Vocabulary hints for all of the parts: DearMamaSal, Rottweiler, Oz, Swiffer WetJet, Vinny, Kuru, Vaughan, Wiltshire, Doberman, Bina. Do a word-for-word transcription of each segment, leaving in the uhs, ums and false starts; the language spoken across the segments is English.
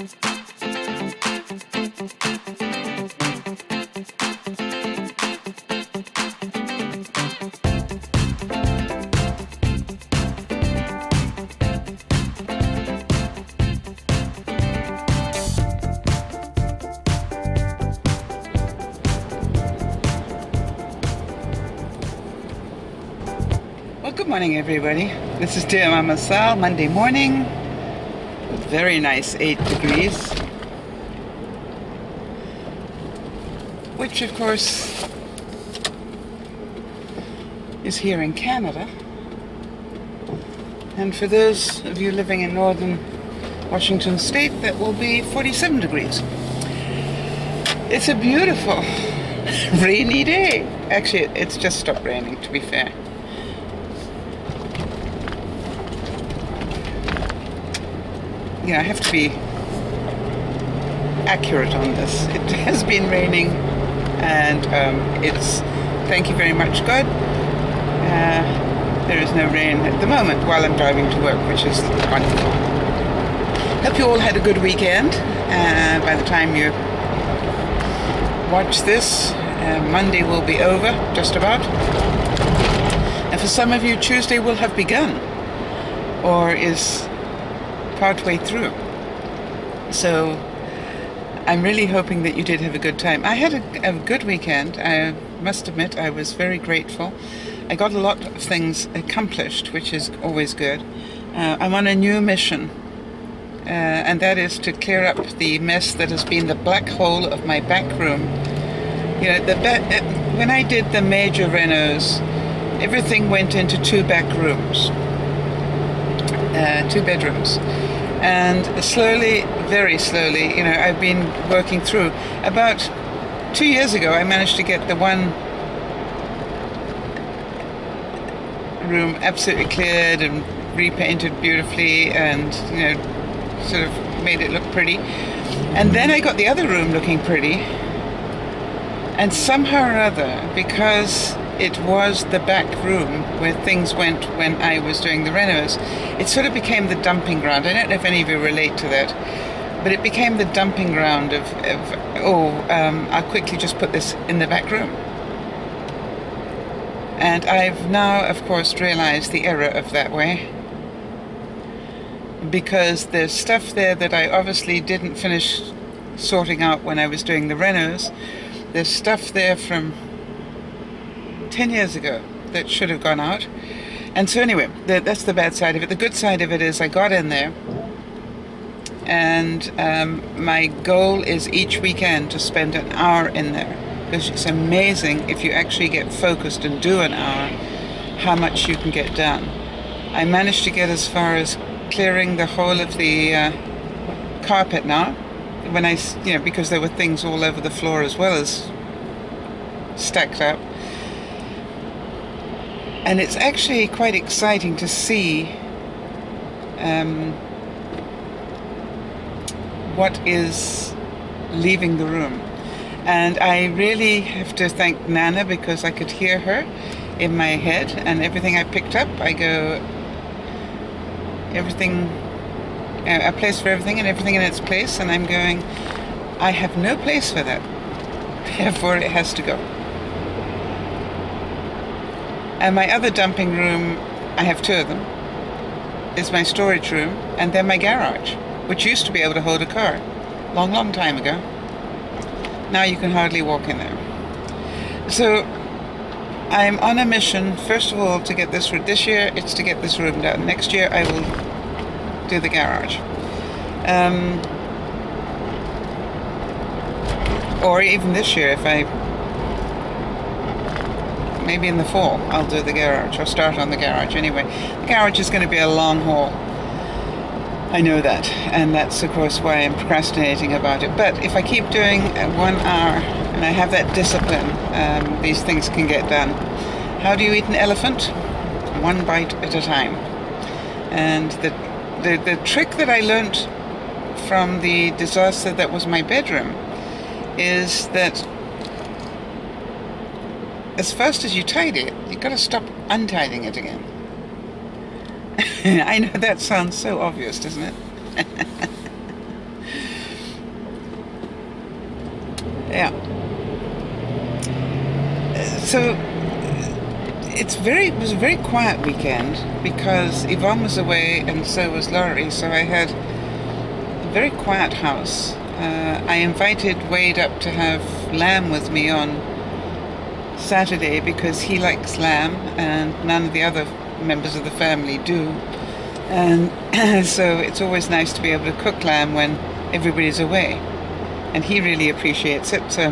Good morning, everybody. This is DearMamaSal, Monday morning. Very nice eight degrees, which of course is here in Canada. And for those of you living in northern Washington state, that will be forty-seven degrees. It's a beautiful rainy day. Actually, it's just stopped raining, to be fair. Yeah, I have to be accurate on this. It has been raining, and um, it's, thank you very much, God. Uh, there is no rain at the moment while I'm driving to work, which is wonderful. Hope you all had a good weekend. Uh, by the time you watch this, uh, Monday will be over, just about. And for some of you, Tuesday will have begun, or is partway through. So I'm really hoping that you did have a good time. I had a, a good weekend. I must admit I was very grateful. I got a lot of things accomplished, which is always good. Uh, I'm on a new mission, uh, and that is to clear up the mess that has been the black hole of my back room. You know, the uh, when I did the major renos, everything went into two back rooms, uh, two bedrooms. And slowly, very slowly, you know, I've been working through. About two years ago, I managed to get the one room absolutely cleared and repainted beautifully and, you know, sort of made it look pretty. And then I got the other room looking pretty. And somehow or other, because it was the back room where things went when I was doing the renos, it sort of became the dumping ground. I don't know if any of you relate to that, but it became the dumping ground of, of oh, um, I'll quickly just put this in the back room. And I've now, of course, realized the error of that way, because there's stuff there that I obviously didn't finish sorting out when I was doing the renos. There's stuff there from ten years ago that should have gone out. And so anyway, the, that's the bad side of it. The good side of it is I got in there, and um, my goal is each weekend to spend an hour in there, because it's amazing if you actually get focused and do an hour how much you can get done. I managed to get as far as clearing the whole of the uh, carpet now, when I, you know, because there were things all over the floor as well as stacked up. And it's actually quite exciting to see um, what is leaving the room. And I really have to thank Nana, because I could hear her in my head, and everything I picked up, I go, everything, a place for everything and everything in its place, and I'm going, I have no place for that, therefore it has to go. And my other dumping room, I have two of them, is my storage room, and then my garage, which used to be able to hold a car, long, long time ago. Now you can hardly walk in there. So I'm on a mission, first of all, to get this room. This year, it's to get this room done. Next year, I will do the garage. Um, or even this year, if I maybe in the fall, I'll do the garage, or start on the garage anyway. The garage is going to be a long haul. I know that, and that's of course why I'm procrastinating about it. But if I keep doing one hour, and I have that discipline, um, these things can get done. How do you eat an elephant? One bite at a time. And the, the, the trick that I learned from the disaster that was my bedroom is that as fast as you tidy it, you've got to stop untidying it again. I know that sounds so obvious, doesn't it? Yeah. So it's very it was a very quiet weekend because Yvonne was away and so was Laurie, so I had a very quiet house. Uh, I invited Wade up to have lamb with me on Saturday because he likes lamb and none of the other members of the family do. And so it's always nice to be able to cook lamb when everybody's away. And he really appreciates it, so...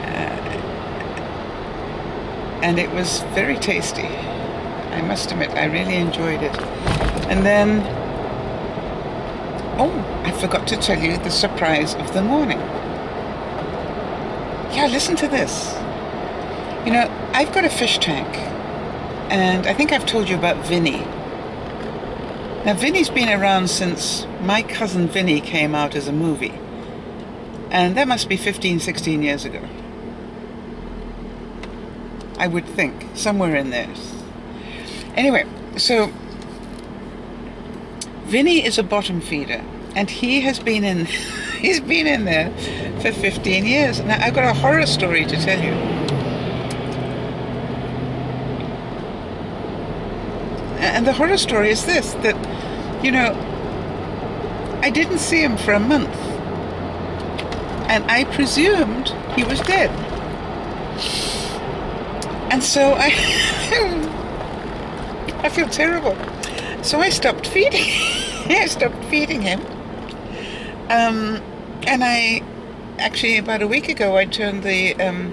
Uh, and it was very tasty. I must admit, I really enjoyed it. And then... Oh, I forgot to tell you the surprise of the morning. Yeah, listen to this. You know, I've got a fish tank. And I think I've told you about Vinny. Now Vinny's been around since My Cousin Vinny came out as a movie. And that must be fifteen, sixteen years ago. I would think, somewhere in there. Anyway, so Vinny is a bottom feeder and he has been in he's been in there for fifteen years. Now I've got a horror story to tell you. And the horror story is this, that, you know, I didn't see him for a month. And I presumed he was dead. And so I, I feel terrible. So I stopped feeding him. I stopped feeding him. Um, and I, actually about a week ago, I turned the um,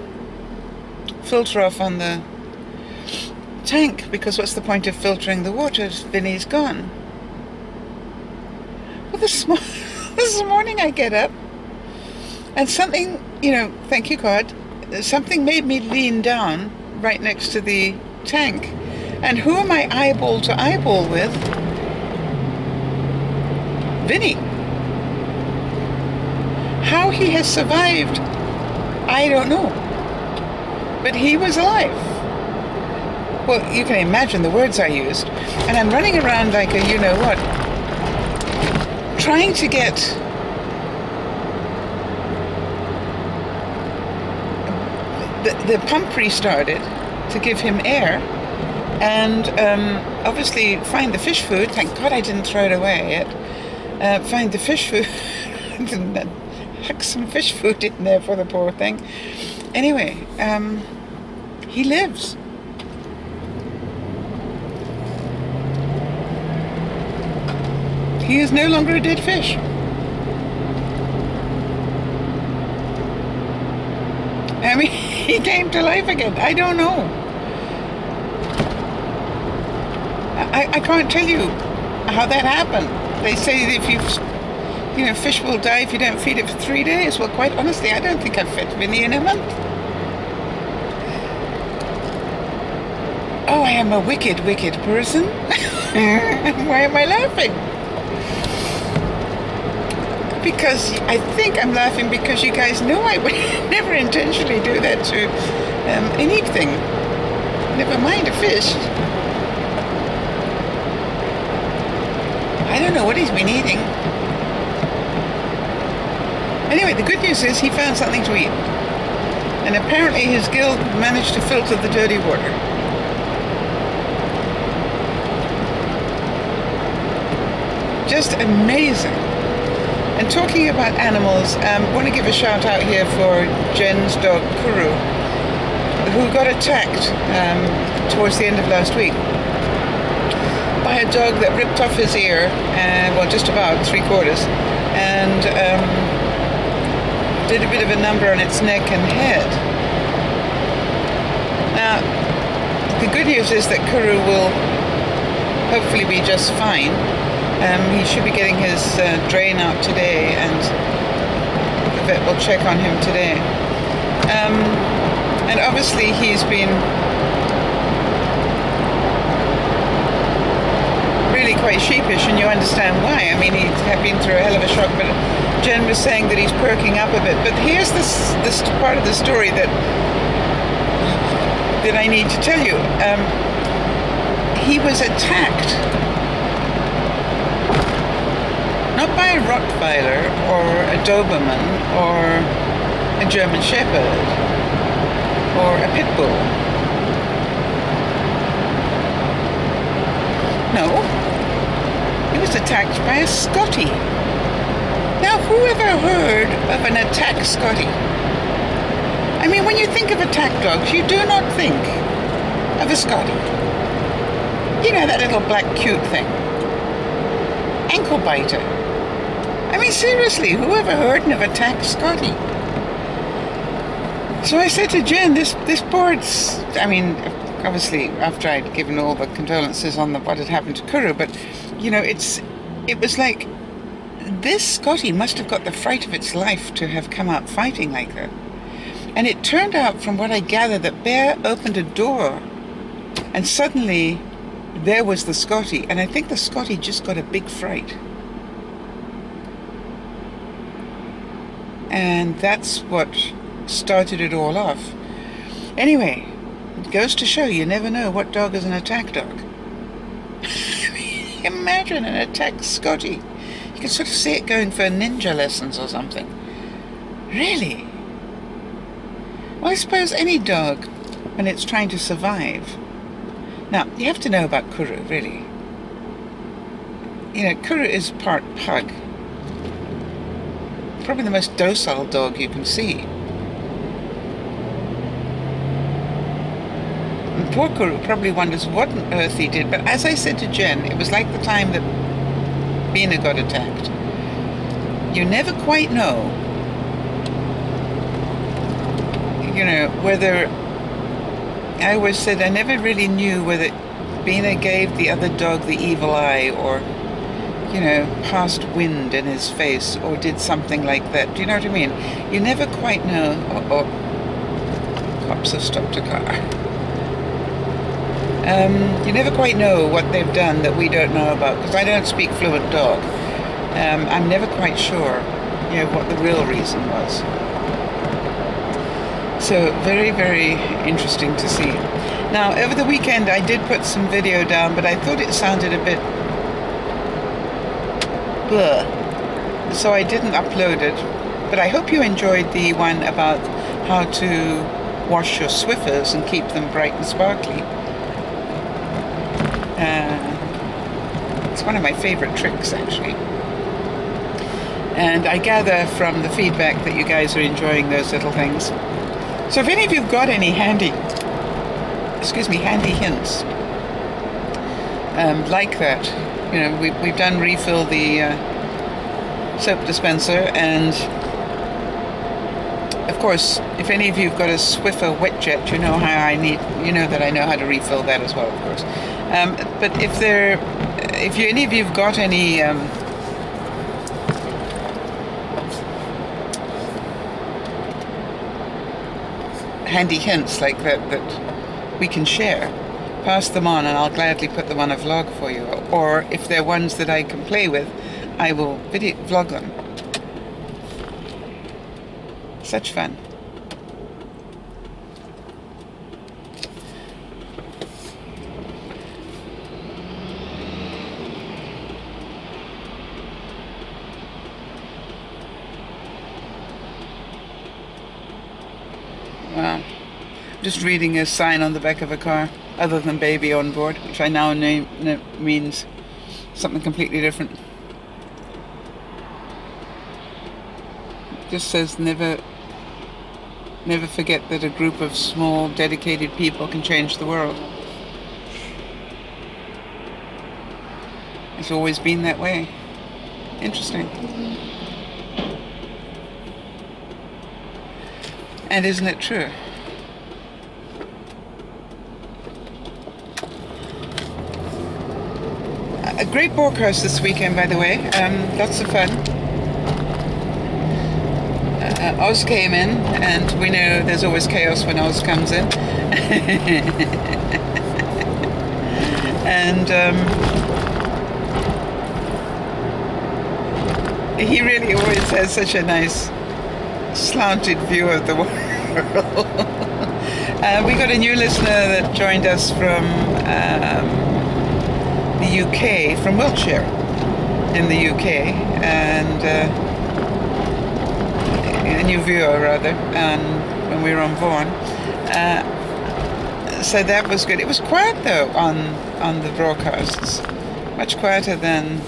filter off on the tank, because what's the point of filtering the water if Vinny's gone? Well, this, mo this morning I get up and something, you know, thank you God, something made me lean down right next to the tank. And who am I eyeball to eyeball with? Vinny. How he has survived, I don't know. But he was alive. Well, you can imagine the words I used. And I'm running around like a you-know-what, trying to get the, the pump restarted to give him air and um, obviously find the fish food. Thank God I didn't throw it away yet. Uh, find the fish food. Huck some fish food in there for the poor thing. Anyway, um, he lives. He is no longer a dead fish. I mean, he came to life again. I don't know. I, I can't tell you how that happened. They say that if you, you know, fish will die if you don't feed it for three days. Well, quite honestly, I don't think I've fed Vinny in a month. Oh, I am a wicked, wicked person. Why am I laughing? Because I think I'm laughing because you guys know I would never intentionally do that to um, anything, never mind a fish. I don't know what he's been eating. Anyway, the good news is he found something to eat. And apparently his gill managed to filter the dirty water. Just amazing. And talking about animals, um, I want to give a shout out here for Jen's dog, Kuru, who got attacked um, towards the end of last week by a dog that ripped off his ear, and, well, just about three quarters, and um, did a bit of a number on its neck and head. Now, the good news is that Kuru will hopefully be just fine. Um, he should be getting his uh, drain out today, and the vet will check on him today. Um, and obviously he's been really quite sheepish, and you understand why. I mean, he had been through a hell of a shock, but Jen was saying that he's perking up a bit. But here's this, this part of the story that, that I need to tell you. Um, he was attacked Not by a Rottweiler or a Doberman or a German Shepherd or a pit bull. No, he was attacked by a Scottie. Now, whoever heard of an attack Scottie? I mean, when you think of attack dogs, you do not think of a Scottie. You know, that little black cute thing. Ankle biter. I mean, seriously, whoever heard of attack Scottie? So I said to Jen, this, this board's, I mean, obviously, after I'd given all the condolences on the, what had happened to Kuru, but, you know, it's, it was like, this Scottie must have got the fright of its life to have come out fighting like that. And it turned out, from what I gather, that Bear opened a door, and suddenly there was the Scottie, and I think the Scottie just got a big fright. And that's what started it all off. Anyway, it goes to show you never know what dog is an attack dog. Imagine an attack Scottie. You can sort of see it going for ninja lessons or something. Really? Well, I suppose any dog, when it's trying to survive. Now, you have to know about Kuru, really. You know, Kuru is part pug. Probably the most docile dog you can see. And poor Kuru probably wonders what on earth he did, but as I said to Jen, it was like the time that Bina got attacked. You never quite know, you know, whether... I always said I never really knew whether Bina gave the other dog the evil eye or, you know, passed wind in his face or did something like that. Do you know what I mean? You never quite know. Oh, oh. Cops have stopped a car. Um, you never quite know what they've done that we don't know about, because I don't speak fluent dog. Um, I'm never quite sure, you know, what the real reason was. So, very, very interesting to see. Now, over the weekend I did put some video down, but I thought it sounded a bit... bleh. So I didn't upload it. But I hope you enjoyed the one about how to wash your Swiffers and keep them bright and sparkly. Uh, it's one of my favorite tricks, actually. And I gather from the feedback that you guys are enjoying those little things. So if any of you've got any handy, excuse me, handy hints um, like that, you know, we, we've done refill the uh, soap dispenser, and of course, if any of you've got a Swiffer WetJet, you know how I need, you know that I know how to refill that as well, of course. Um, but if there, if you, any of you've got any. Um, handy hints like that that we can share, pass them on and I'll gladly put them on a vlog for you, or if they're ones that I can play with, I will video vlog them. Such fun. Just reading a sign on the back of a car, other than baby on board, which I now know means something completely different. It just says never never forget that a group of small dedicated people can change the world. It's always been that way. Interesting. And isn't it true? A great Borkhouse this weekend, by the way. Um, lots of fun. Uh, Oz came in, and we know there's always chaos when Oz comes in. And um, he really always has such a nice slanted view of the world. uh, we got a new listener that joined us from... Um, U K, from Wiltshire, in the U K, and uh, in Uvio rather, and when we were on Vaughan. Uh, so that was good. It was quiet though on on the broadcasts, much quieter than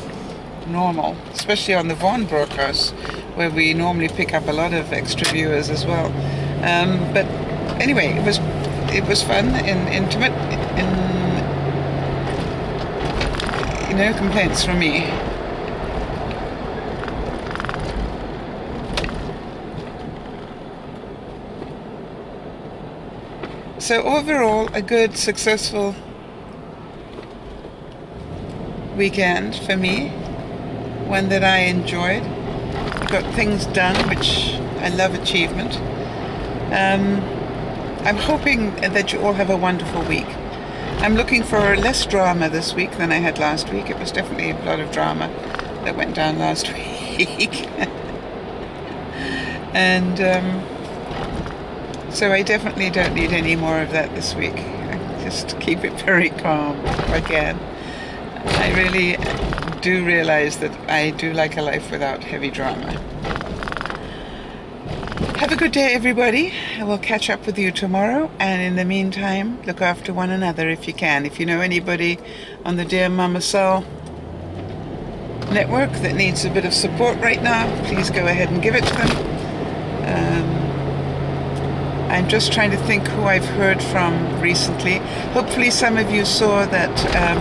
normal, especially on the Vaughan broadcasts, where we normally pick up a lot of extra viewers as well. Um, but anyway, it was it was fun and intimate. And no complaints from me. So overall, a good, successful weekend for me. One that I enjoyed. Got things done, which I love achievement. Um, I'm hoping that you all have a wonderful week. I'm looking for less drama this week than I had last week. It was definitely a lot of drama that went down last week. And um, so I definitely don't need any more of that this week. I just keep it very calm if I can. I really do realize that I do like a life without heavy drama. Have a good day, everybody. I will catch up with you tomorrow, and in the meantime, look after one another if you can. If you know anybody on the DearMamaSal network that needs a bit of support right now, please go ahead and give it to them. Um, I'm just trying to think who I've heard from recently. Hopefully some of you saw that, um,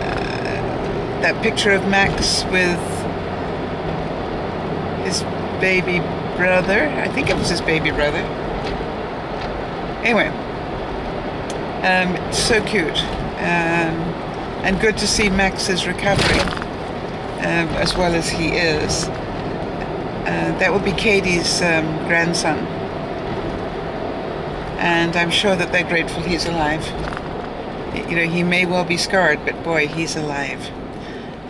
uh, that picture of Max with his baby brother. I think it was his baby brother. Anyway, um, it's so cute, um, and good to see Max is recovering um, as well as he is. Uh, that will be Katie's um, grandson, and I'm sure that they're grateful he's alive. You know, he may well be scarred, but boy, he's alive,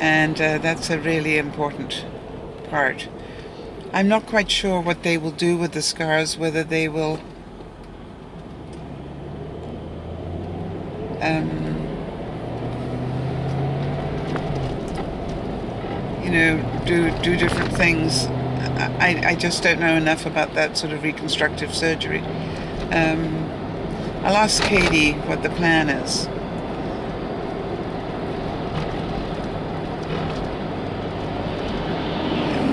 and uh, that's a really important part. I'm not quite sure what they will do with the scars, whether they will um, you know, do do different things. I, I just don't know enough about that sort of reconstructive surgery. Um, I'll ask Katie what the plan is.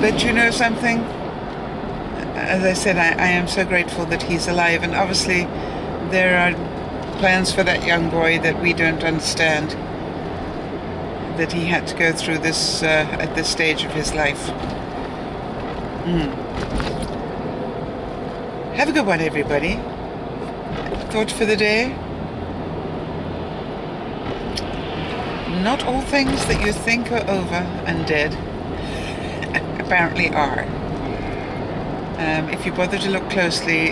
But you know something? As I said, I, I am so grateful that he's alive, and obviously there are plans for that young boy that we don't understand, that he had to go through this uh, at this stage of his life. Mm. Have a good one, everybody. Thought for the day? Not all things that you think are over and dead apparently are. Um, if you bother to look closely,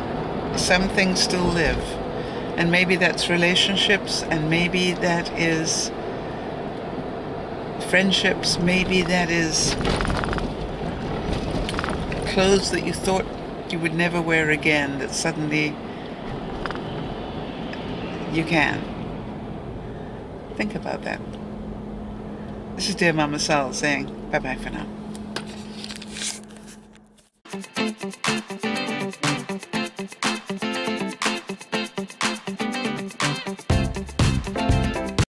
some things still live, and maybe that's relationships, and maybe that is friendships, maybe that is clothes that you thought you would never wear again that suddenly you can. Think about that. This is DearMamaSal saying bye bye for now. Thank you.